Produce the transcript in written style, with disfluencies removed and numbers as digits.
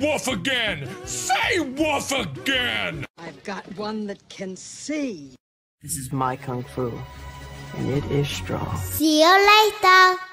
wolf again! Say wolf again! I've got one that can see. This is my kung fu, and it is strong. See you later!